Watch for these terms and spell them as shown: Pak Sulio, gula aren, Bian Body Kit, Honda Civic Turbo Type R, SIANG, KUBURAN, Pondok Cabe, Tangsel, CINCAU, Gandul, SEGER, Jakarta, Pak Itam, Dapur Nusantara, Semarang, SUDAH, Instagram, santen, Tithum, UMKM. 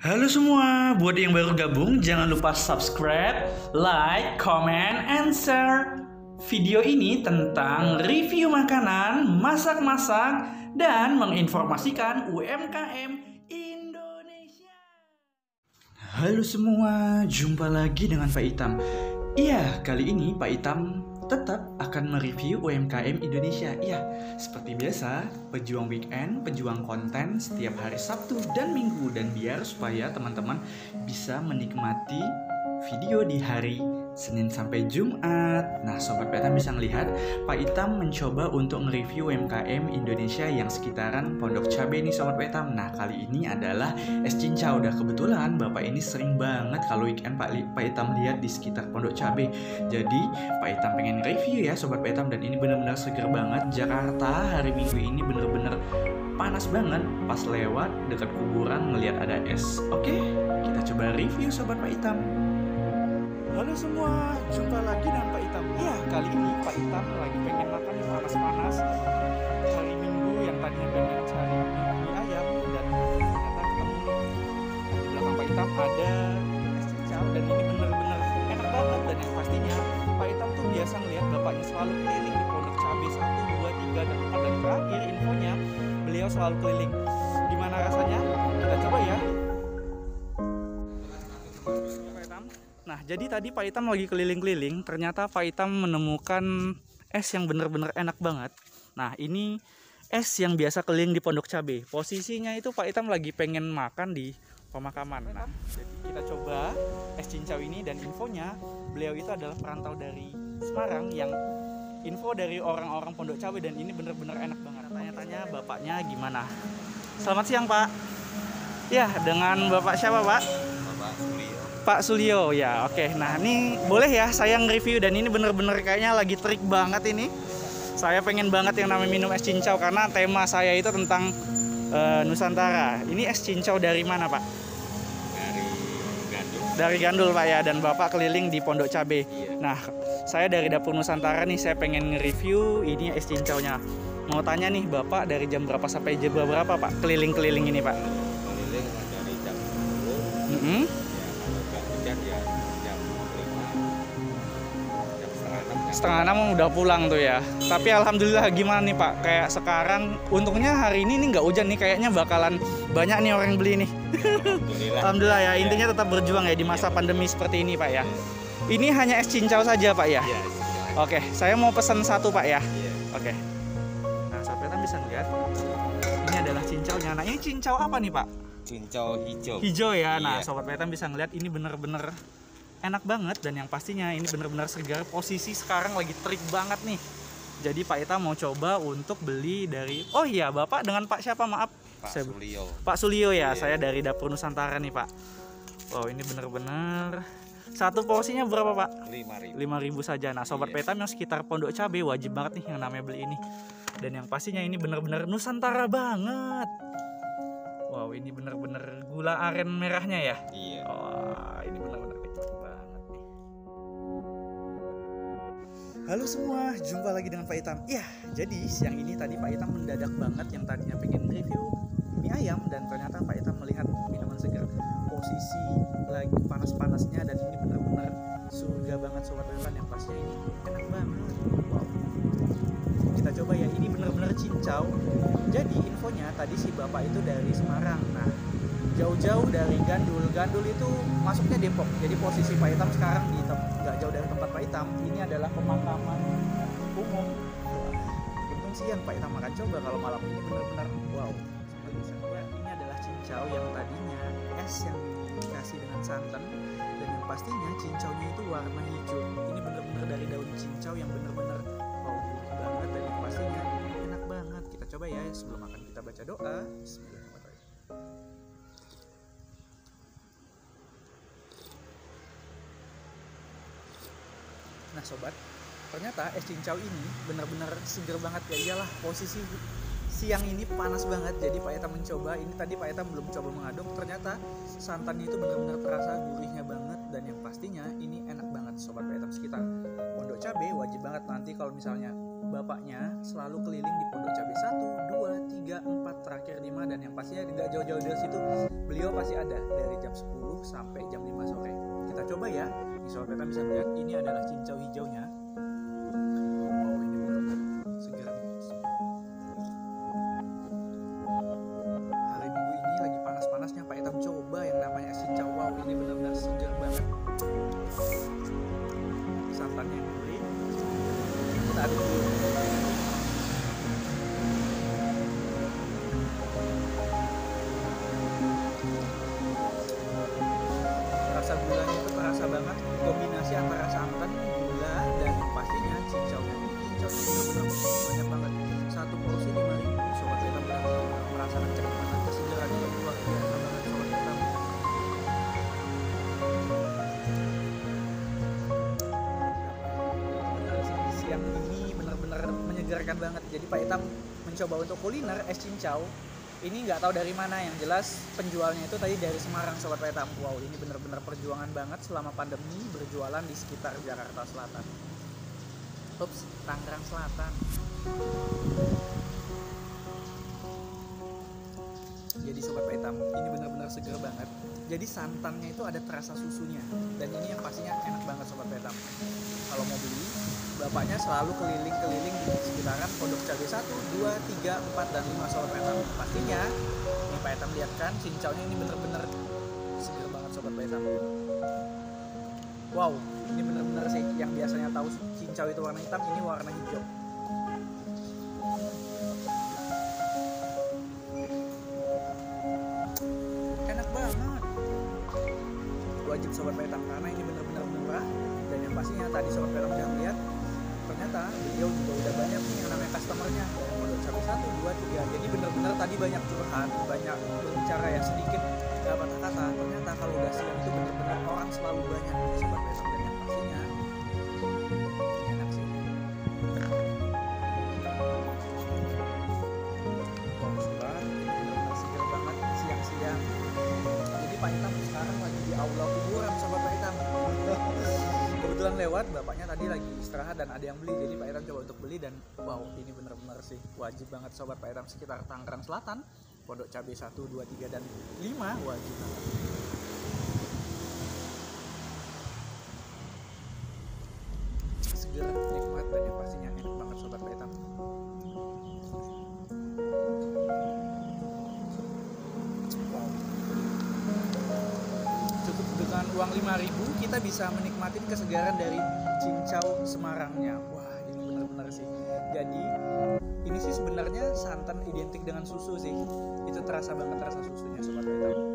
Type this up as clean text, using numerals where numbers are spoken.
Halo semua, buat yang baru gabung jangan lupa subscribe, like, comment, and share. Video ini tentang review makanan, masak-masak, dan menginformasikan UMKM Indonesia. Halo semua, jumpa lagi dengan Pak Itam. Iya, kali ini Pak Itam tetap akan mereview UMKM Indonesia. Ya, seperti biasa, pejuang weekend, pejuang konten setiap hari Sabtu dan Minggu. Dan biar supaya teman-teman bisa menikmati video di hari Senin sampai Jumat. Nah, Sobat Pak Itam bisa melihat Pak Itam mencoba untuk mereview UMKM Indonesia yang sekitaran Pondok Cabe nih, Sobat Pak Itam. Nah, kali ini adalah es cincau. Udah kebetulan Bapak ini sering banget kalau weekend Pak Itam lihat di sekitar Pondok Cabe. Jadi Pak Itam pengen review ya, Sobat Pak Itam. Dan ini benar-benar seger banget. Jakarta hari Minggu ini benar-benar panas banget. Pas lewat dekat kuburan melihat ada es. Oke, kita coba review, Sobat Pak Itam. Halo semua, jumpa lagi dengan Pak Itam. Ya, kali ini Pak Itam lagi pengen makan yang panas-panas. Hari Minggu yang tadinya pengen cari mie ayam, dan ternyata ketemu di belakang Pak Itam ada es cincau, dan ini benar-benar enak banget. Dan yang pastinya Pak Itam tuh biasa ngeliat bapaknya selalu keliling di Pondok Cabe 1, 2, 3, dan 4, dan terakhir infonya beliau selalu keliling. Gimana rasanya? Kita coba ya. Nah, jadi tadi Pak Itam lagi keliling-keliling, ternyata Pak Itam menemukan es yang benar-benar enak banget. Nah, ini es yang biasa keliling di Pondok Cabe. Posisinya itu Pak Itam lagi pengen makan di pemakaman. Nah, jadi kita coba es cincau ini, dan infonya beliau itu adalah perantau dari Semarang yang info dari orang-orang Pondok Cabe, dan ini benar-benar enak banget. Tanya-tanya bapaknya gimana. Selamat siang, Pak. Ya, dengan bapak siapa, Pak? Bapak Sulio. Pak Sulio, ya oke. Nah, ini boleh ya saya nge-review, dan ini bener-bener kayaknya lagi trik banget ini. Saya pengen banget yang namanya minum es cincau, karena tema saya itu tentang Nusantara. Ini es cincau dari mana, Pak? Dari Gandul. Dari Gandul, Pak ya. Dan Bapak keliling di Pondok Cabe. Iya. Nah, saya dari Dapur Nusantara nih, saya pengen nge-review ini es cincaunya. Mau tanya nih, Bapak dari jam berapa sampai jam berapa, Pak? Keliling-keliling ini, Pak? Keliling dari jam 10. Jam setengah 6 udah pulang tuh ya. Tapi alhamdulillah, gimana nih Pak? Kayak sekarang untungnya hari ini nggak hujan nih, kayaknya bakalan banyak nih orang yang beli nih. Alhamdulillah. Alhamdulillah ya, intinya tetap berjuang ya di masa pandemi seperti ini Pak ya. Ini hanya es cincau saja Pak ya? Iya. Oke, saya mau pesan satu Pak ya. Oke. Nah, Sobat Itam bisa ngeliat ini adalah cincaunya. Nah, ini cincau apa nih Pak? Cincau hijau. Hijau ya. Nah, Sobat Itam bisa ngeliat ini bener-bener enak banget, dan yang pastinya ini benar-benar segar. Posisi sekarang lagi terik banget nih. Jadi Pak Itam mau coba untuk beli dari... Oh iya, Bapak dengan Pak siapa? Maaf. Pak Sulio. Pak Sulio ya, saya dari Dapur Nusantara nih Pak. Wow, ini benar-benar... Satu porsinya berapa Pak? 5.000 saja. Nah, Sobat Pak Itam yang sekitar Pondok Cabe wajib banget nih yang namanya beli ini. Dan yang pastinya ini benar-benar Nusantara banget. Wow, ini benar-benar gula aren merahnya ya? Iya. Oh, ini benar-benar... Halo semua, jumpa lagi dengan Pak Itam. Ya, jadi siang ini tadi Pak Itam mendadak banget yang tadinya pengen review mie ayam, dan ternyata Pak Itam melihat minuman segar. Posisi lagi panas-panasnya, dan ini benar-benar surga banget Sobat Pak Itam. Yang pastinya ini enak banget. Wow. Kita coba ya, ini benar-benar cincau. Jadi infonya tadi si Bapak itu dari Semarang. Nah, jauh-jauh dari Gandul. Gandul itu masuknya Depok. Jadi posisi Pak Itam sekarang di nggak jauh dari tempat Pak Itam. Ini adalah pemakaman umum. Untung siang Pak Itam akan coba, kalau malam ini benar-benar wow. Ini adalah cincau yang tadinya es yang dikasih dengan santan, dan yang pastinya cincaunya itu warna hijau. Ini benar-benar dari daun cincau yang benar-benar wow banget, dan yang pastinya enak banget. Kita coba ya, sebelum makan kita baca doa. Bismillahirrahmanirrahim. Nah Sobat, ternyata es cincau ini benar-benar seger banget ya. Iyalah, posisi siang ini panas banget. Jadi Pak Itam mencoba, ini tadi Pak Itam belum coba mengaduk. Ternyata santannya itu benar-benar terasa gurihnya banget. Dan yang pastinya ini enak banget Sobat Pak Itam sekitar Pondok Pondok Cabe, wajib banget nanti kalau misalnya bapaknya selalu keliling di Pondok Cabe 1, 2, 3, 4, terakhir 5, dan yang pastinya tidak jauh-jauh dari situ beliau pasti ada dari jam 10 sampai jam 5 sore. Kita coba ya, saudara bisa lihat ini adalah cincau hijaunya. Banget. Jadi Pak Itam mencoba untuk kuliner es cincau ini, nggak tahu dari mana, yang jelas penjualnya itu tadi dari Semarang, Sobat Pak Itam. Wow, ini benar-benar perjuangan banget selama pandemi berjualan di sekitar Jakarta Selatan. Ups, Tangerang Selatan. Jadi Sobat Pak Itam, ini benar-benar seger banget. Jadi santannya itu ada terasa susunya, dan ini yang pastinya enak banget Sobat Pak Itam. Kalau mau beli, bapaknya selalu keliling-keliling di sekitaran Pondok Cabe 1, 2, 3, 4, dan 5 Sobat Pak Itam. Pastinya, ini Pak Itam lihat kan, cincaunya ini bener-bener seger banget Sobat Pak Itam. Wow, ini bener-bener sih, yang biasanya tahu cincau itu warna hitam, ini warna hijau. Enak banget. Wajib Sobat Pak Itam, karena ini bener-bener murah. Dan yang pastinya tadi Sobat Pak Itam udah lihat, ternyata beliau juga udah banyak nih yang namanya customernya dari Pondok Cabe 1, 2, 3. Jadi benar-benar tadi banyak curhat, banyak berbicara ya, sedikit nggak kata-kata. Ternyata kalau udah siang itu benar-benar orang selalu banyak Sobat Pak Itam, dan yang pastinya enak sih. Wah, sudah benar-benar seger banget siang-siang. Jadi Pak Itam sekarang lagi di aula kuburan Sobat Pak Itam. Kebetulan lewat, bapaknya tadi lagi istirahat dan ada yang beli, jadi Pak Itam coba untuk beli. Dan wow, ini bener-bener sih wajib banget Sobat Pak Itam, sekitar Tangerang Selatan Pondok Cabe 1, 2, 3, dan 5 wajib banget. Seger, nikmat, dan yang pastinya enak banget Sobat Pak Itam. Dengan uang 5.000 kita bisa menikmati kesegaran dari cincau Semarangnya. Wah, ini benar-benar sih. Jadi ini sih sebenarnya santan identik dengan susu sih. Itu terasa banget rasa susunya Sobat Pak Itam.